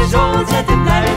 je zon zet het naar.